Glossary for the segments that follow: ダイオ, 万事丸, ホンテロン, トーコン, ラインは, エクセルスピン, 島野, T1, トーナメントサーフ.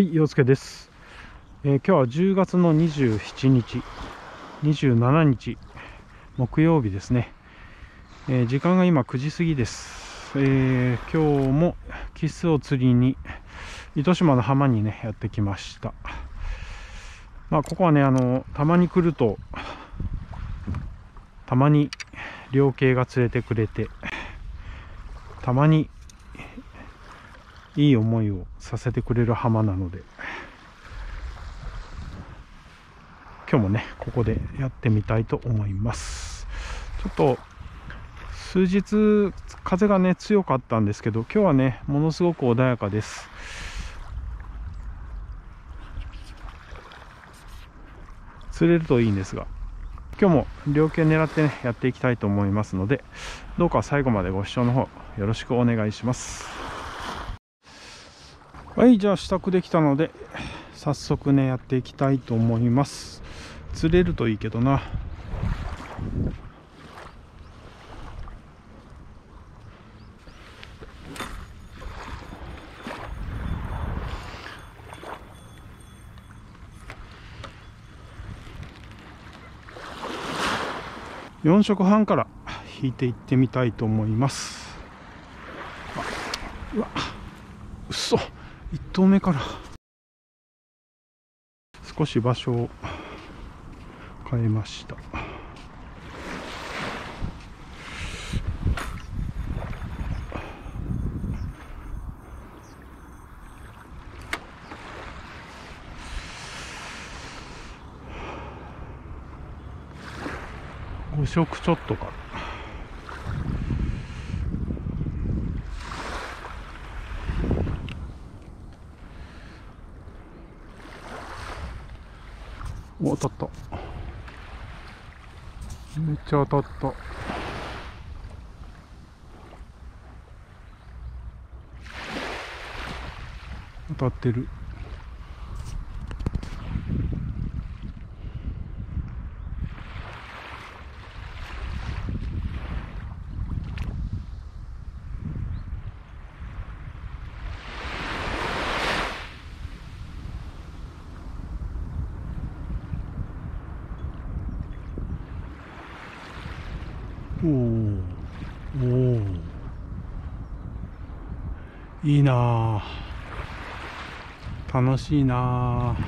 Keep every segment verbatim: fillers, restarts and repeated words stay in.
はい、陽介です、えー、今日はじゅうがつのにじゅうしちにち、にじゅうしちにち木曜日ですね、えー、時間が今くじ過ぎです、えー、今日もキスを釣りに糸島の浜にねやってきました。まあここはねあのたまに来るとたまに漁系が連れてくれてたまにいい思いをさせてくれる浜なので今日もねここでやってみたいと思います。ちょっと数日風がね強かったんですけど今日はねものすごく穏やかです。釣れるといいんですが今日も漁系狙ってねやっていきたいと思いますのでどうか最後までご視聴の方よろしくお願いします。はい、じゃあ支度できたので早速ねやっていきたいと思います。釣れるといいけどな。よんしょくはんから引いていってみたいと思います。うわうっそいっとうめから少し場所を変えました。ごしょくちょっとかな。お、当たった。めっちゃ当たった。当たってる。おーおーいいなあ、楽しいなあ。今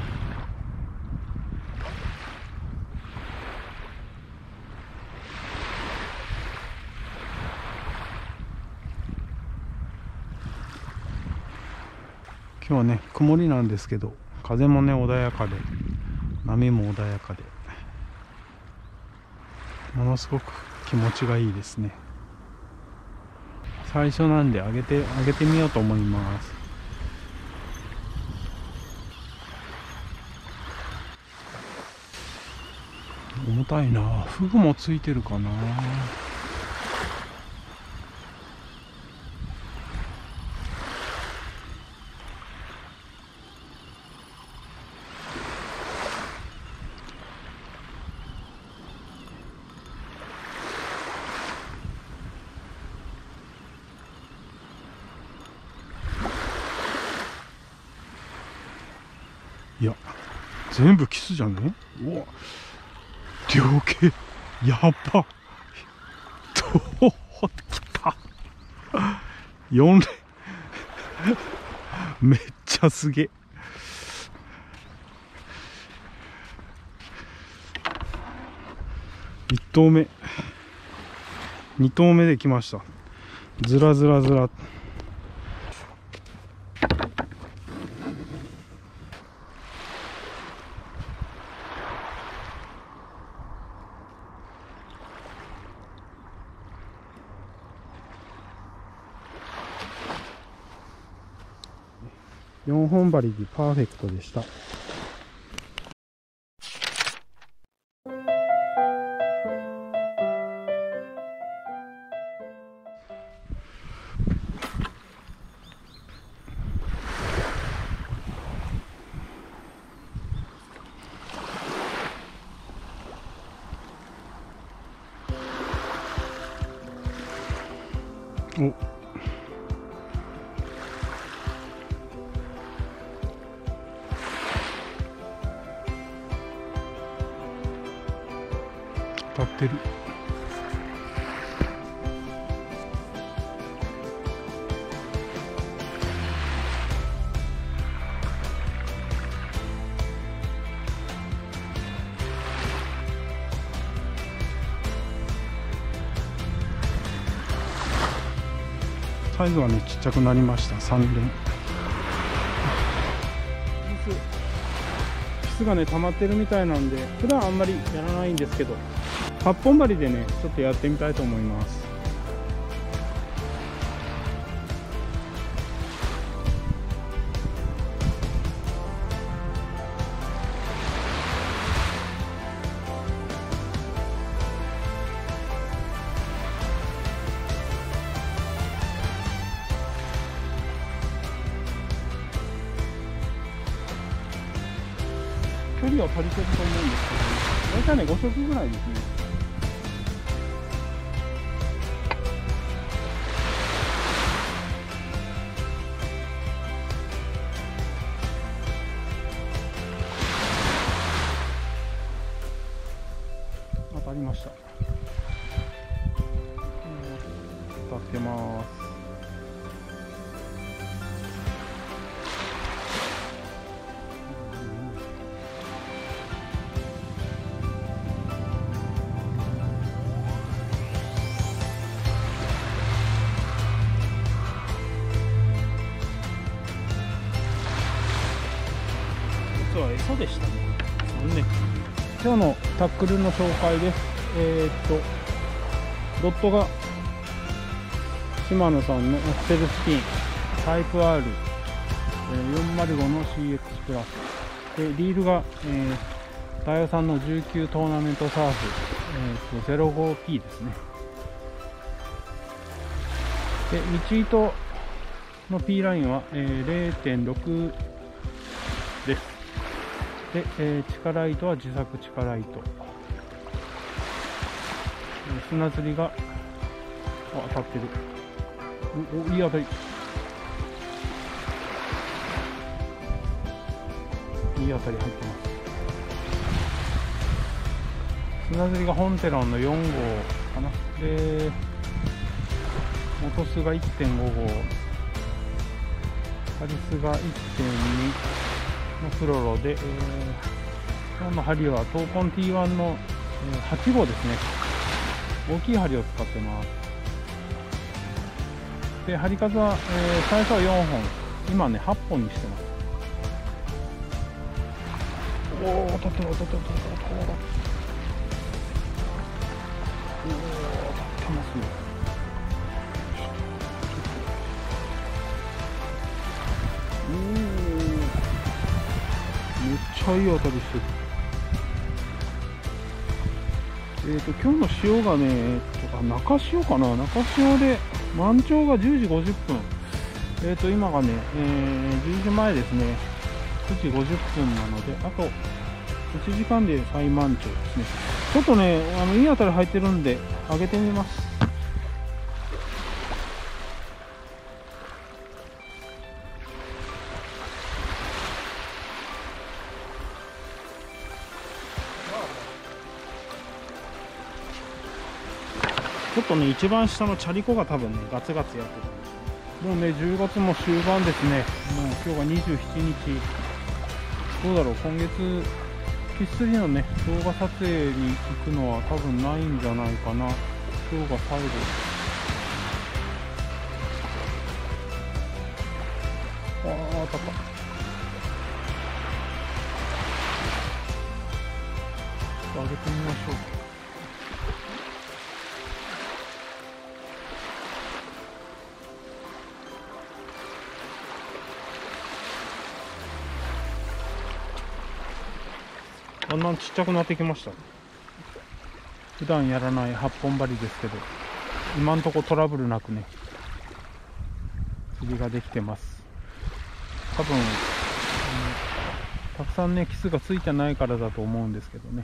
日はね曇りなんですけど風もね穏やかで波も穏やかでものすごく気持ちがいいですね。最初なんで上げて上げてみようと思います。重たいな。フグもついてるかな。いや、全部キスじゃね？うわ、両系やば。どうきた。よんれんめっちゃすげえ。いっとうめにとうめできました。ずらずらずらよんほんばりでパーフェクトでした。お。ってる。サイズはね、ちっちゃくなりました。さんれんキスがね溜まってるみたいなんで、普段あんまりやらないんですけど、はっぽん針でねちょっとやってみたいと思います。距離は足りてると思うんですけど、大体ねごしょくぐらいですね。当たりました。当たってます。餌でしたね。ね、今日のタックルの紹介です。えー、っとドットが島野さんのエクセルスピンタイプ アールよんまるご の シーエックス プラスで、リールが、えー、ダイオさんのじゅうきゅうトーナメントサーフ、えー、っと ゼロごピー ですね。で道糸の P ラインは、えー、れいてんろく です。で、えー、力糸は自作力糸、砂釣りが、あ、当たってる。おお、いい当たり、いい当たり入ってます。砂釣りがホンテロンのよんごうかな。で元巣が いってんごごう、ハリスが いってんにのフロロで、えー、今日の針はトーコン ティーワン の、えー、はちごうですね。大きい針を使ってます。で針数は、えー、最初はよんほん、今ねはっぽんにしてます。おお、当たってる、当たってる、当たってる、当たってますね。めっちゃいい当たりしてる。えっと今日の潮がね、えー、と中潮かな、中潮で満潮がじゅうじごじゅっぷん、えっ、ー、と今がね、えー、じゅうじまえですね。くじごじゅっぷんなので、あといちじかんで最満潮ですね。ちょっとね、あのいい当たり入ってるんで上げてみます。ちょっとね、一番下のチャリコが多分ね、ガツガツやってる。もうね、じゅうがつも終盤ですね。もう今日がにじゅうしちにち。どうだろう、今月、キス釣りのね、動画撮影に行くのは多分ないんじゃないかな。今日が最後。あー、当たった。ちょっと上げてみましょう。だんだんちっちゃくなってきました。普段やらないはっぽん針ですけど、今んとこトラブルなくね釣りができてます。多分、うん、たくさんねキスがついてないからだと思うんですけどね。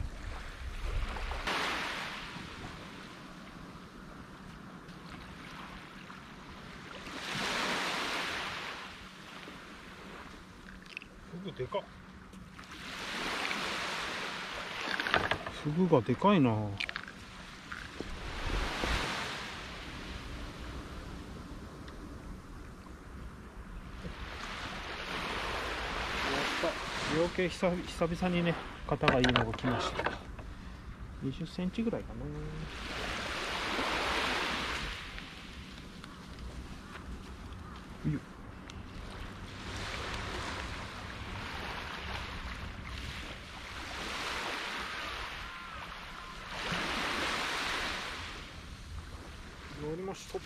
すぐでかっ、フグがでかいな。養鶏久々にね、型がいいのが来ました。にじゅっセンチぐらいかな。うよっ、乗りました。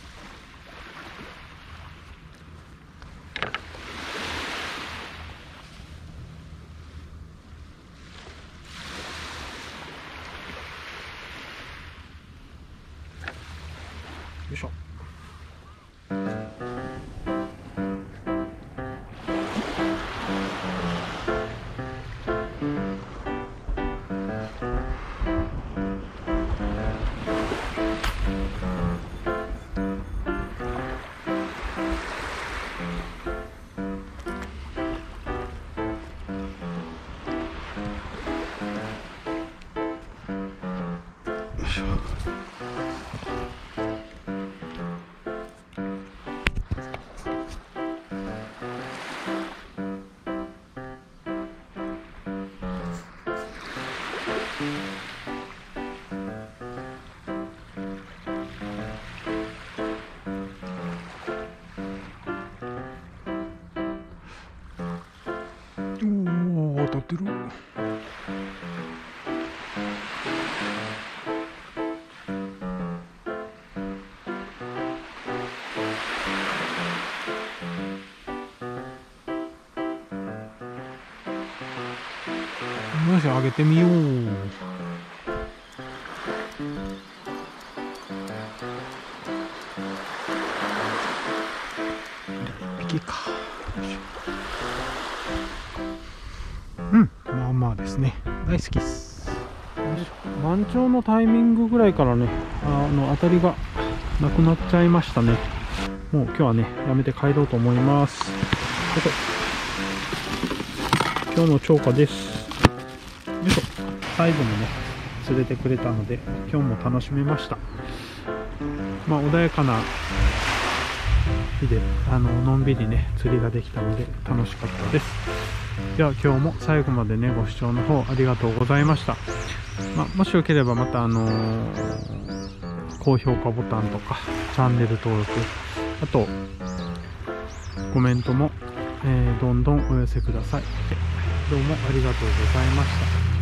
よいしょ。よいしょ。おお、当たってる。よし、上げてみよう。うん、まあまあですね。大好きっす。満潮のタイミングぐらいからね、あの当たりがなくなっちゃいましたね。もう今日はね、やめて帰ろうと思います。今日の釣果です。よいしょ。最後もね釣れてくれたので、今日も楽しめました。まあ穏やかな日で、あののんびりね釣りができたので楽しかったです。では今日も最後までねご視聴の方ありがとうございました。まあ、もしよければまたあのー、高評価ボタンとかチャンネル登録、あとコメントも、えー、どんどんお寄せください。どうもありがとうございました。